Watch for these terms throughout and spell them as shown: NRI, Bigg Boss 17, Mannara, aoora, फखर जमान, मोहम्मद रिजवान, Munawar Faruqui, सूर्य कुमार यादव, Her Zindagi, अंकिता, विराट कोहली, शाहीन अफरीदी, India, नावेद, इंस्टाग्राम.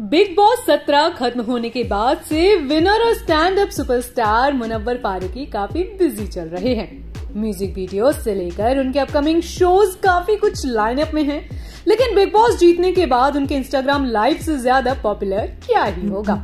Big Boss 17 खत्म होने के बाद से विनर और stand up superstar Munawar Faruqui काफी बिजी चल रहे हैं। म्यूजिक वीडियोस से लेकर उनके अपकमिंग शोज काफी कुछ लाइनअप में हैं, लेकिन बिग बॉस जीतने के बाद उनके इंस्टाग्राम लाइव से ज्यादा पॉपुलर क्या ही होगा।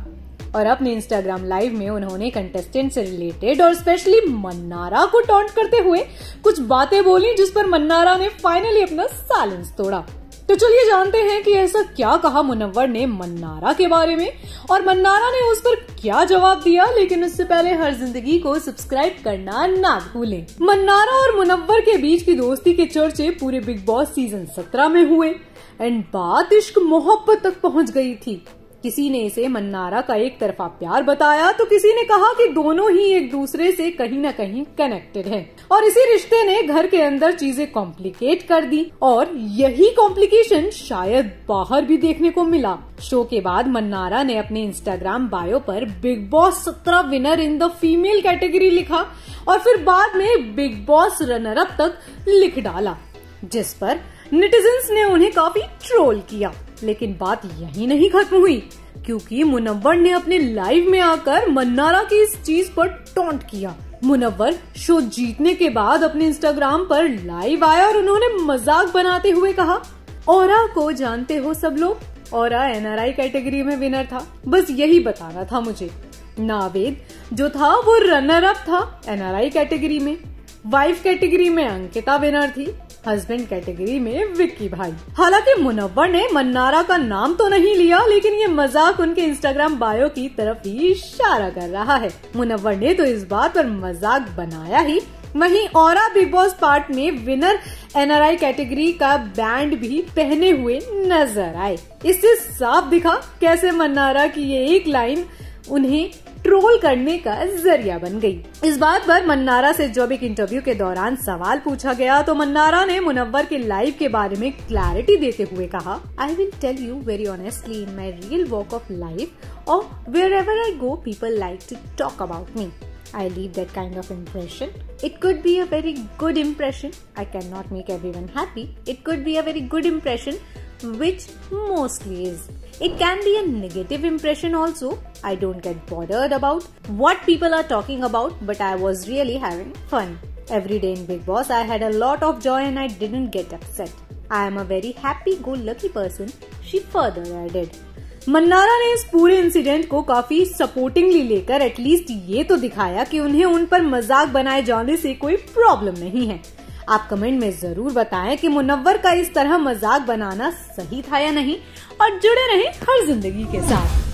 और अपने इंस्टाग्राम लाइव में उन्होंने कंटेस्टेंट से रिलेटेड और स्पेशली मन्नारा को टॉन्ट करते हुए कुछ बातें बोली, जिस पर मन्नारा ने फाइनली अपना साइलेंस तोड़ा। तो चलिए जानते हैं कि ऐसा क्या कहा मुनव्वर ने मन्नारा के बारे में और मन्नारा ने उस पर क्या जवाब दिया। लेकिन उससे पहले हर जिंदगी को सब्सक्राइब करना ना भूलें। मन्नारा और मुनव्वर के बीच की दोस्ती के चर्चे पूरे बिग बॉस सीजन 17 में हुए एंड बात इश्क मोहब्बत तक पहुंच गई थी। किसी ने इसे मन्नारा का एक तरफा प्यार बताया तो किसी ने कहा कि दोनों ही एक दूसरे से कहीं ना कहीं कनेक्टेड हैं। और इसी रिश्ते ने घर के अंदर चीजें कॉम्प्लिकेट कर दी और यही कॉम्प्लिकेशन शायद बाहर भी देखने को मिला। शो के बाद मन्नारा ने अपने इंस्टाग्राम बायो पर Bigg Boss 17 winner in the female category लिखा और फिर बाद में बिग बॉस रनर अप तक लिख डाला, जिस पर नेटिजन्स ने उन्हें काफी ट्रोल किया। लेकिन बात यही नहीं खत्म हुई, क्योंकि मुनव्वर ने अपने लाइव में आकर मन्नारा की इस चीज पर टॉन्ट किया। मुनव्वर शो जीतने के बाद अपने इंस्टाग्राम पर लाइव आया और उन्होंने मजाक बनाते हुए कहा, औरा को जानते हो सब लोग, औरा एनआरआई कैटेगरी में विनर था, बस यही बताना था मुझे। नावेद जो था वो रनर अप था एनआरआई कैटेगरी में, वाइफ कैटेगरी में अंकिता विनर थी, हस्बैंड कैटेगरी में विक्की भाई। हालांकि मुनव्वर ने मन्नारा का नाम तो नहीं लिया, लेकिन ये मजाक उनके इंस्टाग्राम बायो की तरफ ही इशारा कर रहा है। मुनव्वर ने तो इस बात पर मजाक बनाया ही, वहीं औरा बिग बॉस पार्ट में विनर एनआरआई कैटेगरी का बैंड भी पहने हुए नजर आए। इससे साफ दिखा कैसे मन्नारा की ये एक लाइन उन्हें ट्रोल करने का जरिया बन गई। इस बात पर मन्नारा से जब एक इंटरव्यू के दौरान सवाल पूछा गया तो मन्नारा ने मुनव्वर के लाइव के बारे में क्लैरिटी देते हुए कहा, I will tell you very honestly in my real walk of life और wherever I go people like to talk about me. I leave that kind of impression. It could be a very good impression. I cannot make everyone happy. It could be a very good impression, which mostly is. It can be a negative impression also. I don't get bothered about what people are talking about, but I was really having fun. Every day in Bigg Boss, I had a lot of joy and I didn't get upset. I am a very happy-go-lucky person. She further added. Mannara ने इस पूरे incident को काफी सपोर्टिंगली लेकर at least ये तो दिखाया कि उन्हें उन पर मजाक बनाए जाने से कोई प्रॉब्लम नहीं है। आप कमेंट में जरूर बताएं कि मुनव्वर का इस तरह मजाक बनाना सही था या नहीं, और जुड़े रहें हर जिंदगी के साथ।